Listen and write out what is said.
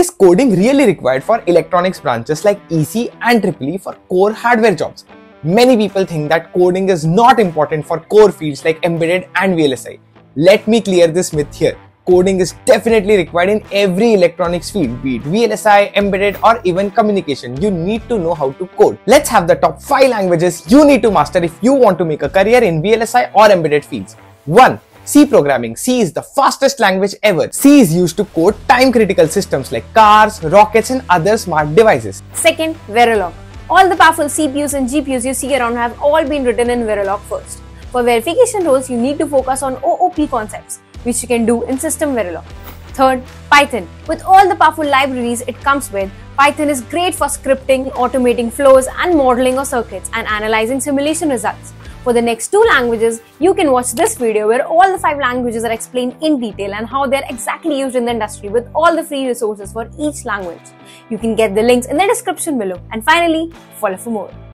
Is coding really required for electronics branches like EC and EEE for core hardware jobs? Many people think that coding is not important for core fields like embedded and VLSI. Let me clear this myth here. Coding is definitely required in every electronics field, be it VLSI, embedded or even communication. You need to know how to code. Let's have the top 5 languages you need to master if you want to make a career in VLSI or embedded fields. 1. C programming. C is the fastest language ever. C is used to code time-critical systems like cars, rockets and other smart devices. 2. Verilog. All the powerful CPUs and GPUs you see around have all been written in Verilog first. For verification roles, you need to focus on OOP concepts, which you can do in System Verilog. 3. Python. With all the powerful libraries it comes with, Python is great for scripting, automating flows and modeling of circuits and analyzing simulation results. For the next two languages, you can watch this video where all the 5 languages are explained in detail and how they're exactly used in the industry with all the free resources for each language. You can get the links in the description below and finally follow for more.